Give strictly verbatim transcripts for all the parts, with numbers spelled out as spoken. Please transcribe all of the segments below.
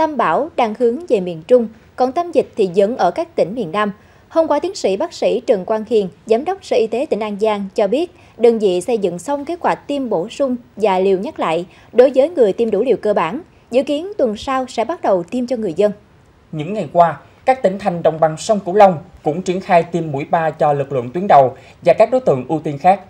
Tâm bão đang hướng về miền Trung, còn tâm dịch thì vẫn ở các tỉnh miền Nam. Hôm qua, tiến sĩ bác sĩ Trần Quang Hiền, Giám đốc Sở Y tế tỉnh An Giang cho biết, đơn vị xây dựng xong kế hoạch tiêm bổ sung và liều nhắc lại đối với người tiêm đủ liều cơ bản. Dự kiến tuần sau sẽ bắt đầu tiêm cho người dân. Những ngày qua, các tỉnh thành đồng bằng sông Cửu Long cũng triển khai tiêm mũi ba cho lực lượng tuyến đầu và các đối tượng ưu tiên khác.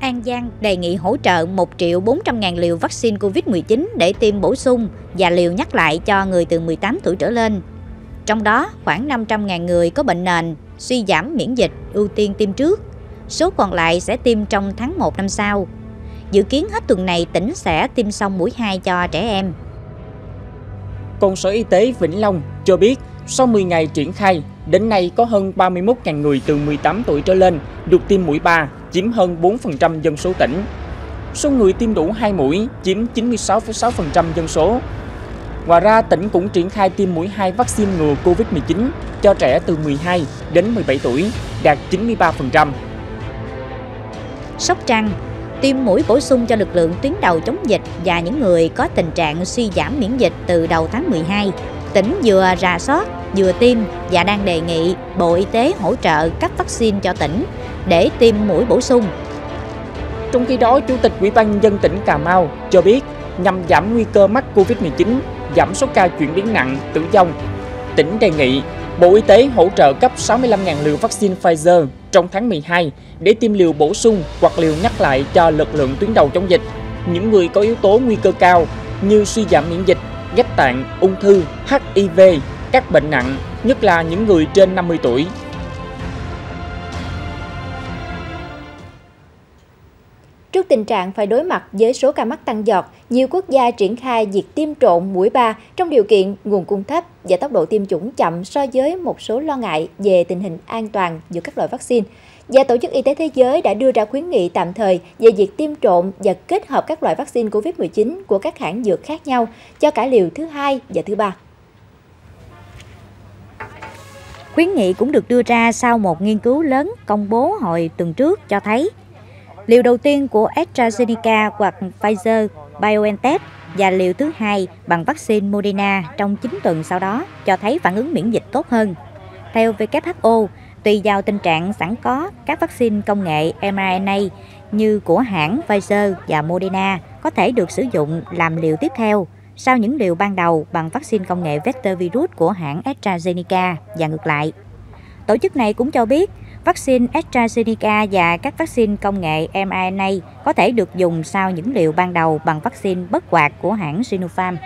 An Giang đề nghị hỗ trợ một triệu bốn trăm nghìn liều vaccine Covid mười chín để tiêm bổ sung và liều nhắc lại cho người từ mười tám tuổi trở lên. Trong đó, khoảng năm trăm nghìn người có bệnh nền, suy giảm miễn dịch, ưu tiên tiêm trước. Số còn lại sẽ tiêm trong tháng một năm sau. Dự kiến hết tuần này, tỉnh sẽ tiêm xong mũi hai cho trẻ em. Còn Sở Y tế Vĩnh Long cho biết, sau mười ngày triển khai, đến nay có hơn ba mươi mốt nghìn người từ mười tám tuổi trở lên được tiêm mũi ba, chiếm hơn bốn phần trăm dân số tỉnh. Số người tiêm đủ hai mũi chiếm chín mươi sáu phẩy sáu phần trăm dân số. Ngoài ra, tỉnh cũng triển khai tiêm mũi hai vaccine ngừa Covid mười chín cho trẻ từ mười hai đến mười bảy tuổi, đạt chín mươi ba phần trăm. Sóc Trăng tiêm mũi bổ sung cho lực lượng tuyến đầu chống dịch và những người có tình trạng suy giảm miễn dịch từ đầu tháng mười hai. Tỉnh vừa rà soát, vừa tiêm và đang đề nghị Bộ Y tế hỗ trợ cấp vaccine cho tỉnh để tiêm mũi bổ sung. Trong khi đó, Chủ tịch Ủy ban nhân dân tỉnh Cà Mau cho biết, nhằm giảm nguy cơ mắc Covid mười chín, giảm số ca chuyển biến nặng, tử vong, tỉnh đề nghị Bộ Y tế hỗ trợ cấp sáu mươi lăm nghìn liều vaccine Pfizer trong tháng mười hai để tiêm liều bổ sung hoặc liều nhắc lại cho lực lượng tuyến đầu chống dịch, những người có yếu tố nguy cơ cao như suy giảm miễn dịch, ghép tạng, ung thư, H I V, các bệnh nặng, nhất là những người trên năm mươi tuổi. Trước tình trạng phải đối mặt với số ca mắc tăng vọt, nhiều quốc gia triển khai việc tiêm trộn mũi ba trong điều kiện nguồn cung thấp và tốc độ tiêm chủng chậm so với một số lo ngại về tình hình an toàn giữa các loại vaccine. Và Tổ chức Y tế Thế giới đã đưa ra khuyến nghị tạm thời về việc tiêm trộn và kết hợp các loại vaccine Covid mười chín của các hãng dược khác nhau cho cả liều thứ hai và thứ ba. Khuyến nghị cũng được đưa ra sau một nghiên cứu lớn công bố hồi tuần trước cho thấy liều đầu tiên của AstraZeneca hoặc Pfizer-BioNTech và liều thứ hai bằng vaccine Moderna trong chín tuần sau đó cho thấy phản ứng miễn dịch tốt hơn. Theo W H O, tùy vào tình trạng sẵn có, các vaccine công nghệ mRNA như của hãng Pfizer và Moderna có thể được sử dụng làm liều tiếp theo sau những liều ban đầu bằng vaccine công nghệ vector virus của hãng AstraZeneca và ngược lại. Tổ chức này cũng cho biết, vaccine AstraZeneca và các vaccine công nghệ mRNA có thể được dùng sau những liều ban đầu bằng vaccine bất hoạt của hãng Sinopharm.